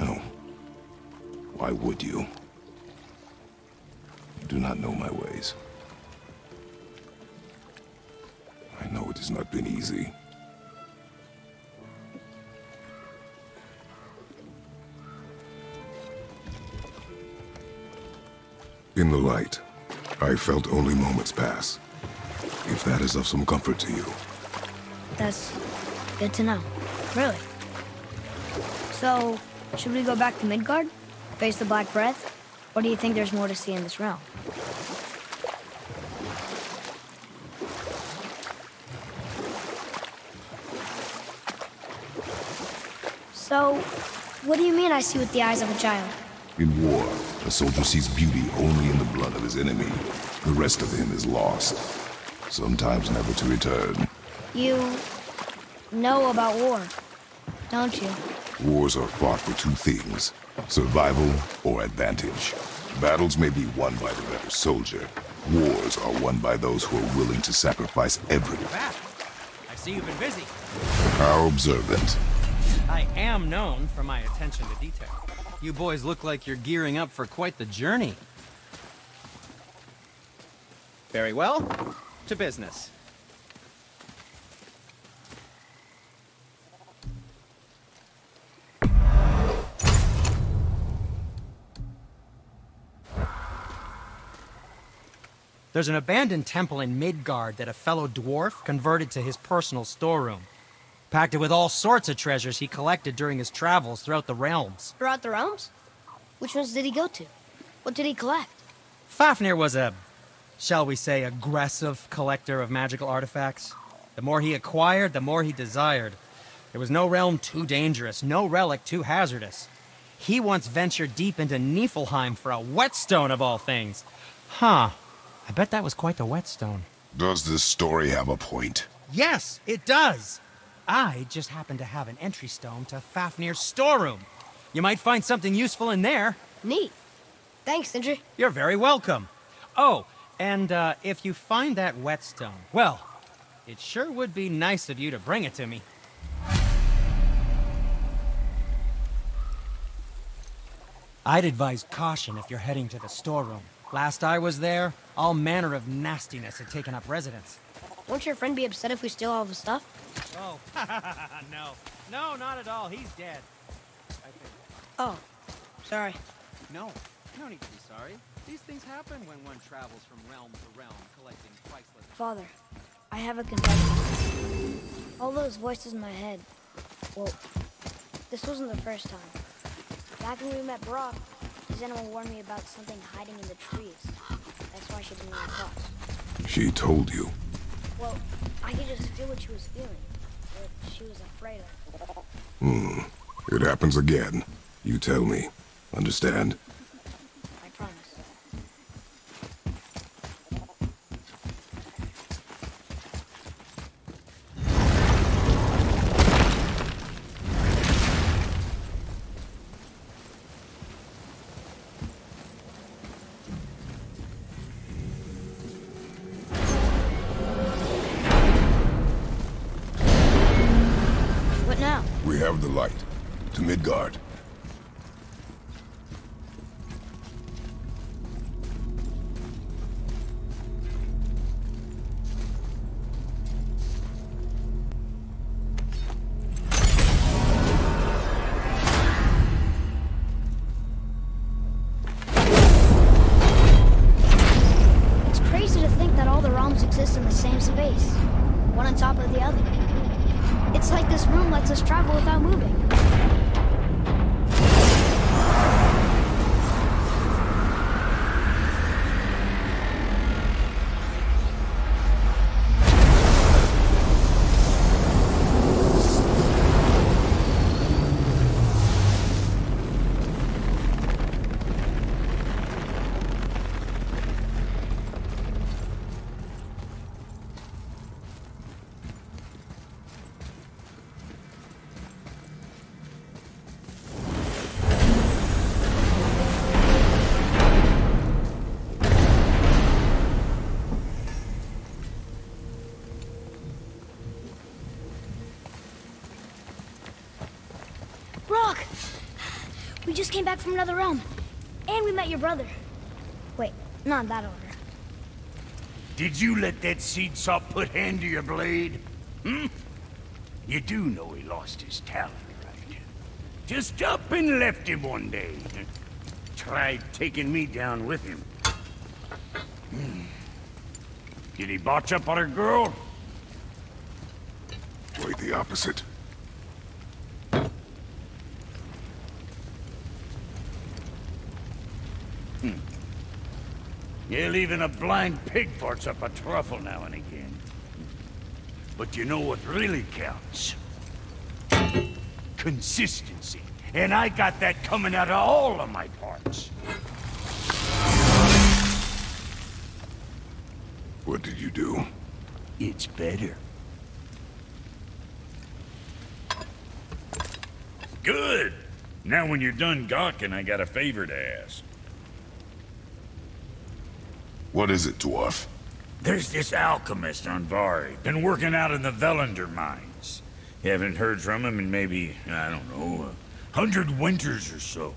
No. Why would you? You do not know my ways. I know it has not been easy. In the light, I felt only moments pass. If that is of some comfort to you. That's good to know. Really. So, should we go back to Midgard? Face the Black Breath? Or do you think there's more to see in this realm? So, what do you mean I see with the eyes of a child? In war, a soldier sees beauty only in the blood of his enemy. The rest of him is lost, sometimes never to return. You know about war, don't you? Wars are fought for two things, survival or advantage. Battles may be won by the better soldier. Wars are won by those who are willing to sacrifice everything. I see you've been busy. How observant. I am known for my attention to detail. You boys look like you're gearing up for quite the journey. Very well. To business. There's an abandoned temple in Midgard that a fellow dwarf converted to his personal storeroom. Packed it with all sorts of treasures he collected during his travels throughout the realms. Throughout the realms? Which ones did he go to? What did he collect? Fafnir was a, shall we say, aggressive collector of magical artifacts. The more he acquired, the more he desired. There was no realm too dangerous, no relic too hazardous. He once ventured deep into Niflheim for a whetstone of all things. Huh. I bet that was quite the whetstone. Does this story have a point? Yes, it does! I just happen to have an entry stone to Fafnir's storeroom. You might find something useful in there. Neat. Thanks, Sindri. You're very welcome. Oh, and uh, if you find that whetstone, well, it sure would be nice of you to bring it to me. I'd advise caution if you're heading to the storeroom. Last I was there, all manner of nastiness had taken up residence. Won't your friend be upset if we steal all the stuff? Oh, no. No, not at all. He's dead, I think. Oh, sorry. No, no need to be sorry. These things happen when one travels from realm to realm, collecting priceless... Father, I have a confession. All those voices in my head... Well, this wasn't the first time. Back when we met Brok, his animal warned me about something hiding in the trees. That's why she didn't want to cross. She told you. Well, I could just feel what she was feeling. What she was afraid of. Hmm. It happens again. You tell me. Understand? I promise. What now? We have the light. To Midgard. We just came back from another realm, and we met your brother. Wait, not in that order. Did you let that seed saw put hand to your blade? Hmm? You do know he lost his talent, right? Just up and left him one day. Tried taking me down with him. Hmm. Did he botch up on her girl? Quite the opposite. Yeah, even a blind pig farts up a truffle now and again. But you know what really counts? Consistency. And I got that coming out of all of my parts. What did you do? It's better. Good! Now when you're done gawking, I got a favor to ask. What is it, dwarf? There's this alchemist on Vari. Been working out in the Vellander mines. Haven't heard from him in maybe, I don't know, a hundred winters or so.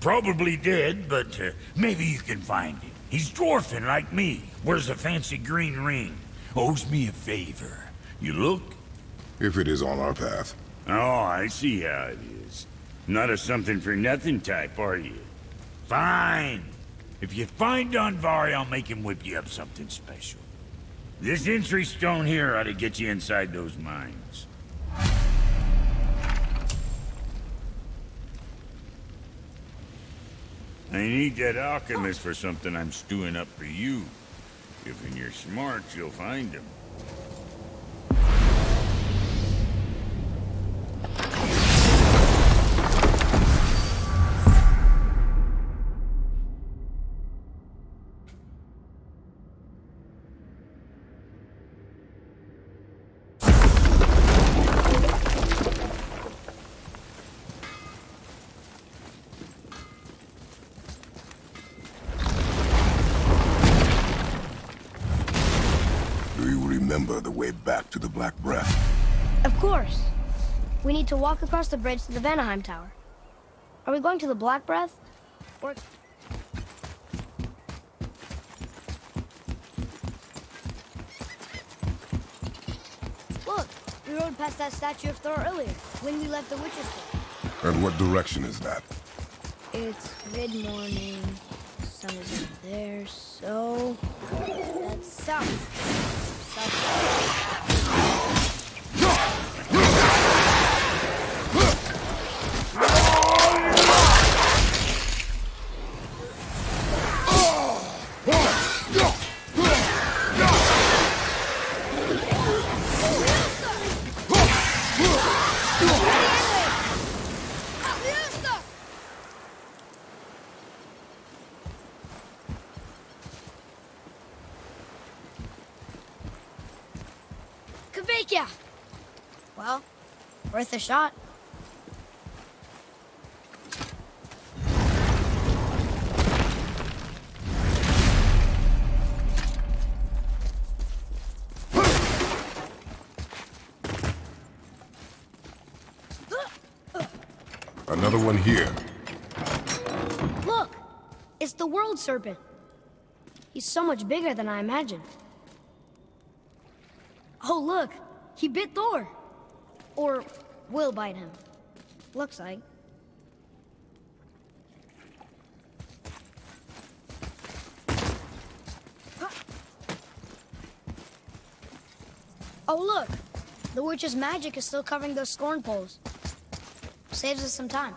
Probably dead, but uh, maybe you can find him. He's dwarfing like me. Wears a fancy green ring. Owes me a favor. You look? If it is on our path. Oh, I see how it is. Not a something-for-nothing type, are you? Fine. If you find Vari, I'll make him whip you up something special. This entry stone here ought to get you inside those mines. I need that alchemist for something I'm stewing up for you. If in your smarts, you'll find him. Back to the Black Breath. Of course. We need to walk across the bridge to the Vanaheim Tower. Are we going to the Black Breath? Or... rode past that statue of Thor earlier, when we left the witch's hole. And what direction is that? It's mid-morning. Sun is up there, so... that's south. South. Well, worth a shot. Another one here. Look! It's the World Serpent. He's so much bigger than I imagined. Oh, look! He bit Thor! Or will bite him. Looks like. Oh, look! The witch's magic is still covering those scorn poles. Saves us some time.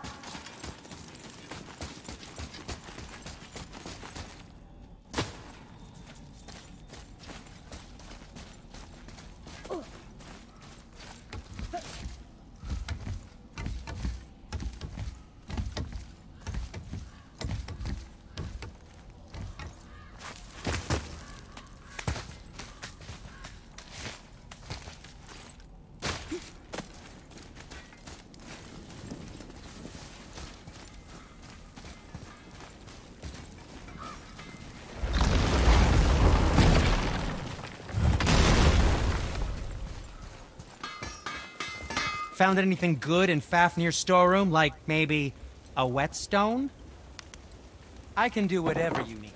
Found anything good in Fafnir's storeroom, like maybe a whetstone? I can do whatever you need.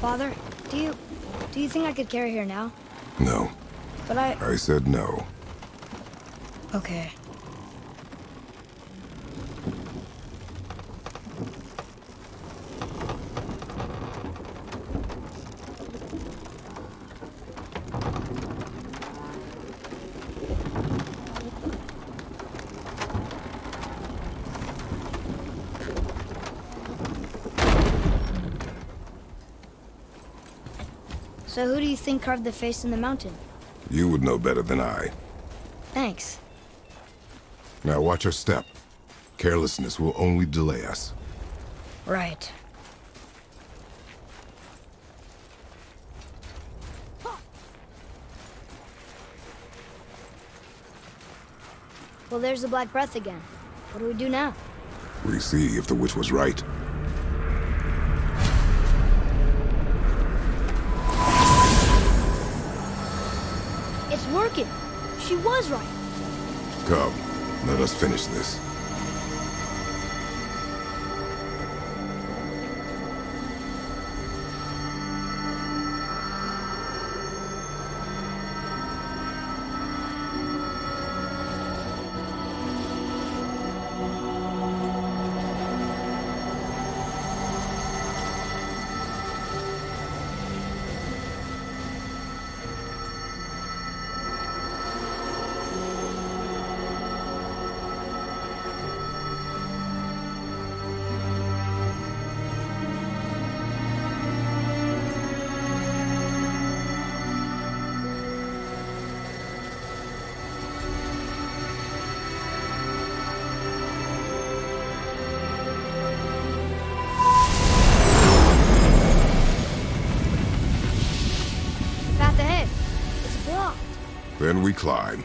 Father, do you... do you think I could carry her now? No. But I... I said no. Okay. So who do you think carved the face in the mountain? You would know better than I. Thanks. Now watch your step. Carelessness will only delay us. Right. Well, there's the Black Breath again. What do we do now? We see if the witch was right. Working. She was right. Come, let us finish this. Then we climb.